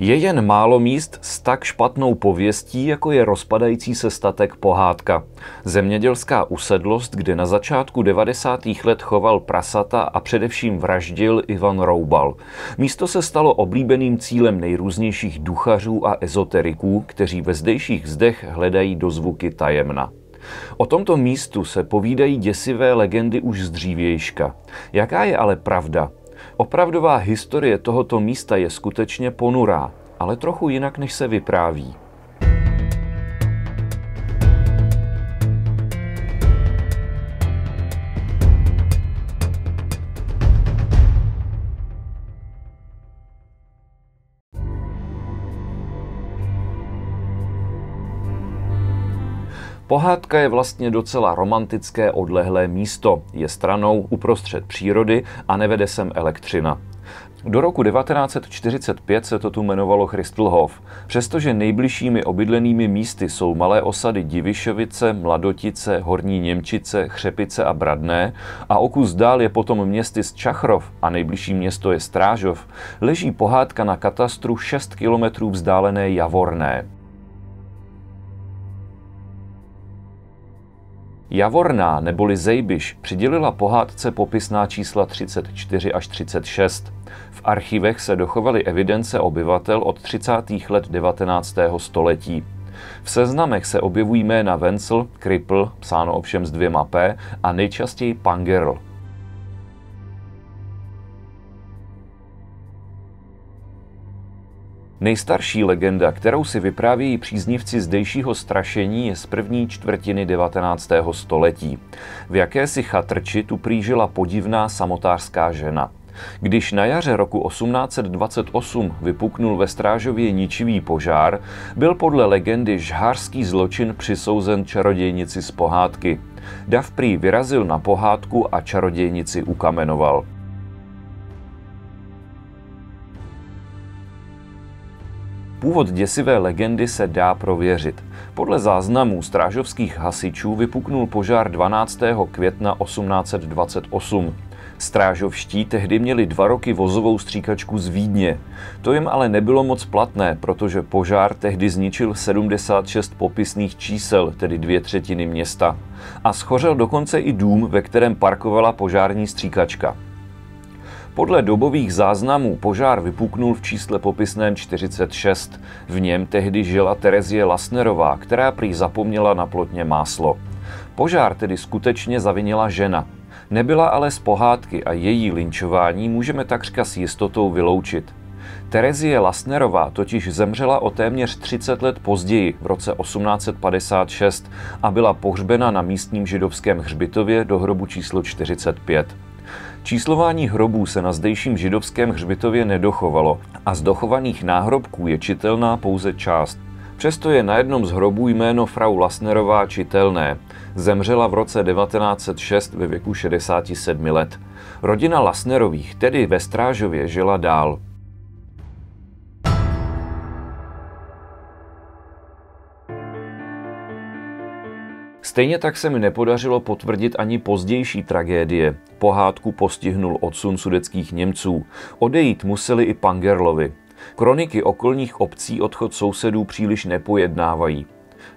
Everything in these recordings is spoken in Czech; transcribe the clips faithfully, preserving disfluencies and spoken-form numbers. Je jen málo míst s tak špatnou pověstí, jako je rozpadající se statek Pohádka. Zemědělská usedlost, kde na začátku devadesátých let choval prasata a především vraždil Ivan Roubal. Místo se stalo oblíbeným cílem nejrůznějších duchařů a ezoteriků, kteří ve zdejších zdech hledají dozvuky tajemna. O tomto místu se povídají děsivé legendy už z dřívějška. Jaká je ale pravda? Opravdová historie tohoto místa je skutečně ponurá, ale trochu jinak, než se vypráví. Pohádka je vlastně docela romantické odlehlé místo, je stranou uprostřed přírody a nevede sem elektřina. Do roku devatenáct set čtyřicet pět se to tu jmenovalo Christlhof. Přestože nejbližšími obydlenými místy jsou malé osady Divišovice, Mladotice, Horní Němčice, Chřepice a Bradné a o kus dál je potom městy Čachrov a nejbližší město je Strážov, leží pohádka na katastru šest kilometrů vzdálené Javorné. Javorná neboli Zejbiš přidělila pohádce popisná čísla třicet čtyři až třicet šest. V archivech se dochovaly evidence obyvatel od třicátých let devatenáctého století. V seznamech se objevují jména Vencel, Kripl, psáno ovšem s dvěma P, a nejčastěji Pangerl. Nejstarší legenda, kterou si vyprávějí příznivci zdejšího strašení, je z první čtvrtiny devatenáctého století. V jakési chatrči tu prýžila podivná samotářská žena. Když na jaře roku osmnáct set dvacet osm vypuknul ve Strážově ničivý požár, byl podle legendy žhářský zločin přisouzen čarodějnici z pohádky. Dav prý vyrazil na pohádku a čarodějnici ukamenoval. Původ děsivé legendy se dá prověřit. Podle záznamů strážovských hasičů vypuknul požár dvanáctého května osmnáct set dvacet osm. Strážovští tehdy měli dva roky vozovou stříkačku z Vídně. To jim ale nebylo moc platné, protože požár tehdy zničil sedmdesát šest popisných čísel, tedy dvě třetiny města. A schořel dokonce i dům, ve kterém parkovala požární stříkačka. Podle dobových záznamů požár vypuknul v čísle popisném čtyřicet šest. V něm tehdy žila Terezie Lasnerová, která prý zapomněla na plotně máslo. Požár tedy skutečně zavinila žena. Nebyla ale z pohádky a její linčování můžeme takřka s jistotou vyloučit. Terezie Lasnerová totiž zemřela o téměř třicet let později, v roce osmnáct set padesát šest, a byla pohřbena na místním židovském hřbitově do hrobu číslo čtyřicet pět. Číslování hrobů se na zdejším židovském hřbitově nedochovalo a z dochovaných náhrobků je čitelná pouze část. Přesto je na jednom z hrobů jméno Frau Lasnerová čitelné. Zemřela v roce devatenáct set šest ve věku šedesáti sedmi let. Rodina Lasnerových tedy ve Strážově žila dál. Stejně tak se mi nepodařilo potvrdit ani pozdější tragédie. Pohádku postihnul odsun sudetských Němců. Odejít museli i Pangerlovi. Kroniky okolních obcí odchod sousedů příliš nepojednávají.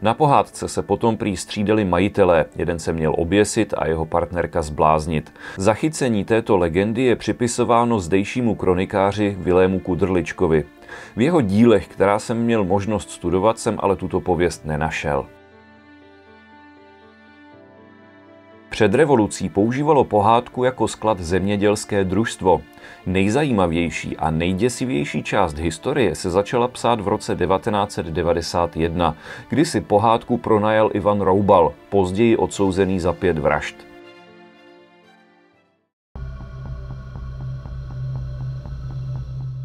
Na pohádce se potom prý střídali majitelé, jeden se měl oběsit a jeho partnerka zbláznit. Zachycení této legendy je připisováno zdejšímu kronikáři Vilému Kudrličkovi. V jeho dílech, která jsem měl možnost studovat, jsem ale tuto pověst nenašel. Před revolucí používalo pohádku jako sklad zemědělské družstvo. Nejzajímavější a nejděsivější část historie se začala psát v roce devatenáct set devadesát jedna, kdy si pohádku pronajal Ivan Roubal, později odsouzený za pět vražd.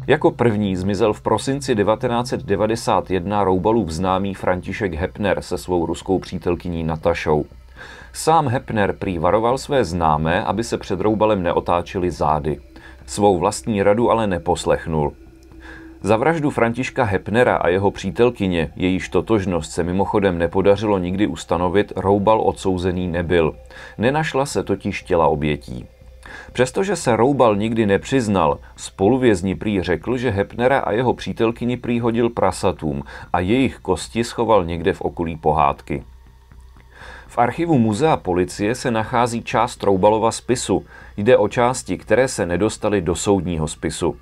Jako první zmizel v prosinci devatenáct set devadesát jedna Roubalův známý František Hepner se svou ruskou přítelkyní Natašou. Sám Hepner prý varoval své známé, aby se před Roubalem neotáčeli zády. Svou vlastní radu ale neposlechnul. Za vraždu Františka Hepnera a jeho přítelkyně, jejíž totožnost se mimochodem nepodařilo nikdy ustanovit, Roubal odsouzený nebyl. Nenašla se totiž těla obětí. Přestože se Roubal nikdy nepřiznal, spoluvězni prý řekl, že Hepnera a jeho přítelkyni prý hodil prasatům a jejich kosti schoval někde v okolí Pohádky. V archivu muzea policie se nachází část Roubalova spisu. Jde o části, které se nedostaly do soudního spisu.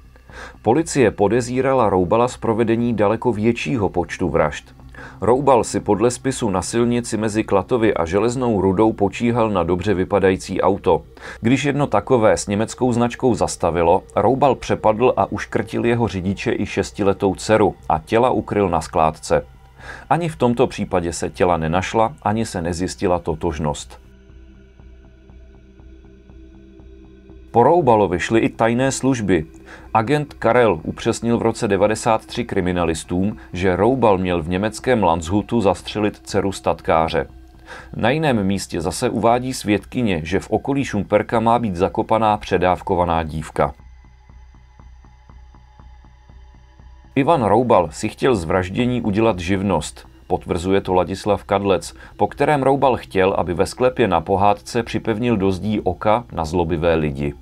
Policie podezírala Roubala z provedení daleko většího počtu vražd. Roubal si podle spisu na silnici mezi Klatovy a Železnou Rudou počíhal na dobře vypadající auto. Když jedno takové s německou značkou zastavilo, Roubal přepadl a uškrtil jeho řidiče i šestiletou dceru a těla ukryl na skládce. Ani v tomto případě se těla nenašla, ani se nezjistila totožnost. Po Roubalovi šly i tajné služby. Agent Karel upřesnil v roce devadesát tři kriminalistům, že Roubal měl v německém Landshutu zastřelit dceru statkáře. Na jiném místě zase uvádí svědkyně, že v okolí Šumperka má být zakopaná předávkovaná dívka. Ivan Roubal si chtěl z vraždění udělat živnost. Potvrzuje to Ladislav Kadlec, po kterém Roubal chtěl, aby ve sklepě na Pohádce připevnil do zdí oka na zlobivé lidi.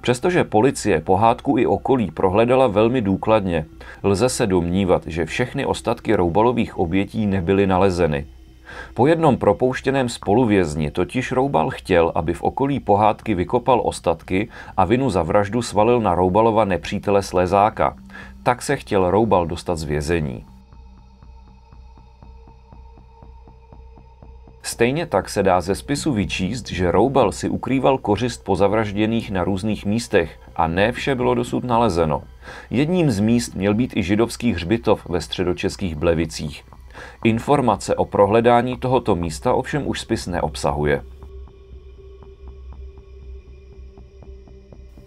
Přestože policie Pohádku i okolí prohledala velmi důkladně, lze se domnívat, že všechny ostatky Roubalových obětí nebyly nalezeny. Po jednom propouštěném spoluvězni totiž Roubal chtěl, aby v okolí Pohádky vykopal ostatky a vinu za vraždu svalil na Roubalova nepřítele Slezáka. Tak se chtěl Roubal dostat z vězení. Stejně tak se dá ze spisu vyčíst, že Roubal si ukrýval kořist po zavražděných na různých místech a ne vše bylo dosud nalezeno. Jedním z míst měl být i židovský hřbitov ve středočeských Blevicích. Informace o prohledání tohoto místa ovšem už spis neobsahuje.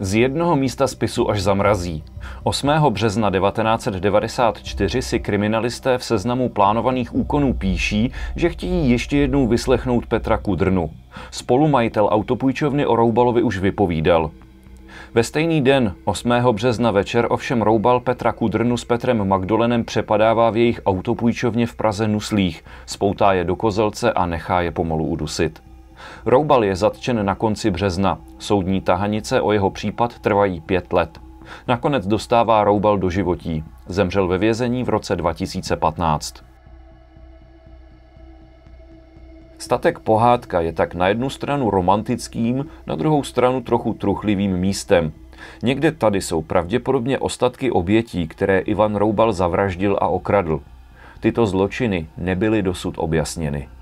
Z jednoho místa spisu až zamrazí. osmého března devatenáct set devadesát čtyři si kriminalisté v seznamu plánovaných úkonů píší, že chtějí ještě jednou vyslechnout Petra Kudrnu. Spolumajitel autopůjčovny o Roubalovi už vypovídal. Ve stejný den, osmého března večer, ovšem Roubal Petra Kudrnu s Petrem Magdalenem přepadává v jejich autopůjčovně v Praze Nuslích, spoutá je do kozelce a nechá je pomalu udusit. Roubal je zatčen na konci března. Soudní tahanice o jeho případ trvají pět let. Nakonec dostává Roubal doživotí. Zemřel ve vězení v roce dva tisíce patnáct. Statek Pohádka je tak na jednu stranu romantickým, na druhou stranu trochu truchlivým místem. Někde tady jsou pravděpodobně ostatky obětí, které Ivan Roubal zavraždil a okradl. Tyto zločiny nebyly dosud objasněny.